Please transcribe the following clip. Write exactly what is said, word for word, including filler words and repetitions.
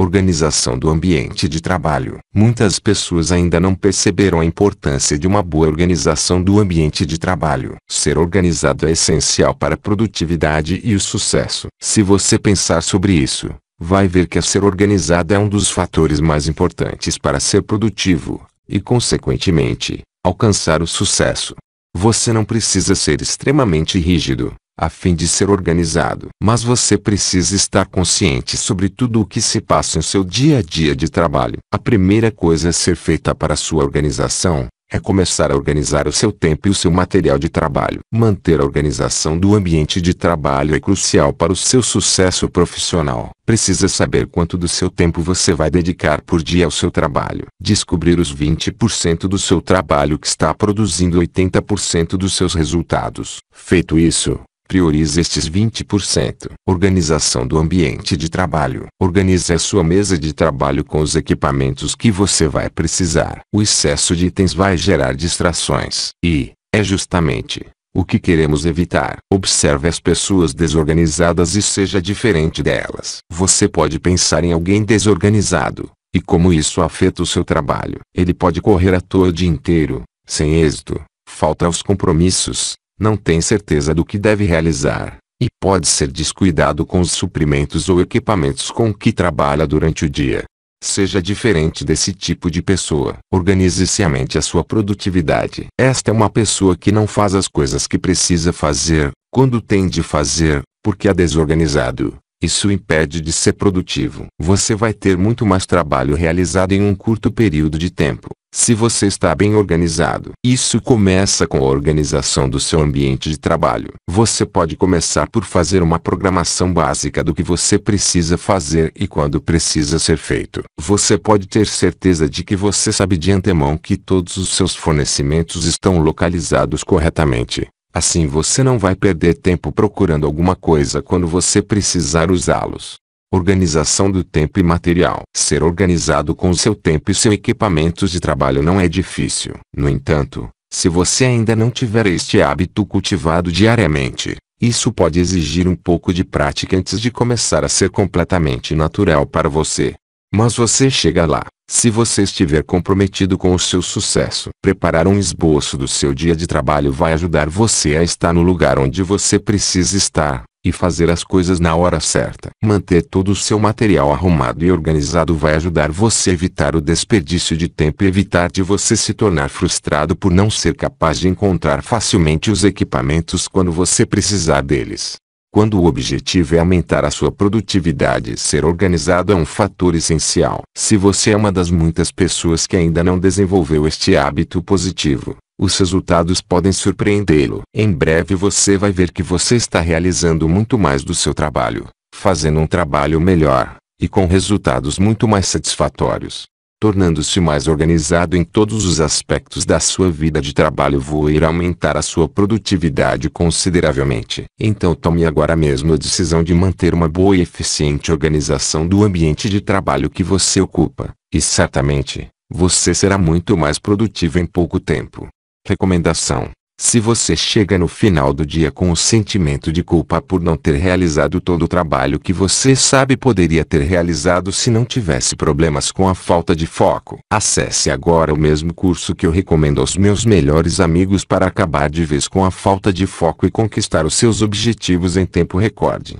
Organização do ambiente de trabalho. Muitas pessoas ainda não perceberam a importância de uma boa organização do ambiente de trabalho. Ser organizado é essencial para a produtividade e o sucesso. Se você pensar sobre isso, vai ver que ser organizado é um dos fatores mais importantes para ser produtivo e, consequentemente, alcançar o sucesso. Você não precisa ser extremamente rígido a fim de ser organizado, mas você precisa estar consciente sobre tudo o que se passa em seu dia a dia de trabalho. A primeira coisa a ser feita para sua organização é começar a organizar o seu tempo e o seu material de trabalho. Manter a organização do ambiente de trabalho é crucial para o seu sucesso profissional. Precisa saber quanto do seu tempo você vai dedicar por dia ao seu trabalho. Descobrir os vinte por cento do seu trabalho que está produzindo oitenta por cento dos seus resultados. Feito isso, priorize estes vinte por cento. Organização do ambiente de trabalho. Organize a sua mesa de trabalho com os equipamentos que você vai precisar. O excesso de itens vai gerar distrações. E é justamente o que queremos evitar. Observe as pessoas desorganizadas e seja diferente delas. Você pode pensar em alguém desorganizado e como isso afeta o seu trabalho. Ele pode correr à toa o dia inteiro, sem êxito, falta aos compromissos, não tem certeza do que deve realizar, e pode ser descuidado com os suprimentos ou equipamentos com que trabalha durante o dia. Seja diferente desse tipo de pessoa. Organize seriamente a sua produtividade. Esta é uma pessoa que não faz as coisas que precisa fazer, quando tem de fazer, porque é desorganizado. Isso impede de ser produtivo. Você vai ter muito mais trabalho realizado em um curto período de tempo. Se você está bem organizado. Isso começa com a organização do seu ambiente de trabalho. Você pode começar por fazer uma programação básica do que você precisa fazer e quando precisa ser feito. Você pode ter certeza de que você sabe de antemão que todos os seus fornecimentos estão localizados corretamente. Assim você não vai perder tempo procurando alguma coisa quando você precisar usá-los. Organização do tempo e material. Ser organizado com o seu tempo e seus equipamentos de trabalho não é difícil. No entanto, se você ainda não tiver este hábito cultivado diariamente, isso pode exigir um pouco de prática antes de começar a ser completamente natural para você. Mas você chega lá, se você estiver comprometido com o seu sucesso. Preparar um esboço do seu dia de trabalho vai ajudar você a estar no lugar onde você precisa estar e fazer as coisas na hora certa. Manter todo o seu material arrumado e organizado vai ajudar você a evitar o desperdício de tempo e evitar de você se tornar frustrado por não ser capaz de encontrar facilmente os equipamentos quando você precisar deles. Quando o objetivo é aumentar a sua produtividade, ser organizado é um fator essencial. Se você é uma das muitas pessoas que ainda não desenvolveu este hábito positivo, os resultados podem surpreendê-lo. Em breve você vai ver que você está realizando muito mais do seu trabalho, fazendo um trabalho melhor, e com resultados muito mais satisfatórios. Tornando-se mais organizado em todos os aspectos da sua vida de trabalho, vai irá aumentar a sua produtividade consideravelmente. Então tome agora mesmo a decisão de manter uma boa e eficiente organização do ambiente de trabalho que você ocupa, e certamente, você será muito mais produtivo em pouco tempo. Recomendação: se você chega no final do dia com o sentimento de culpa por não ter realizado todo o trabalho que você sabe poderia ter realizado se não tivesse problemas com a falta de foco, acesse agora o mesmo curso que eu recomendo aos meus melhores amigos para acabar de vez com a falta de foco e conquistar os seus objetivos em tempo recorde.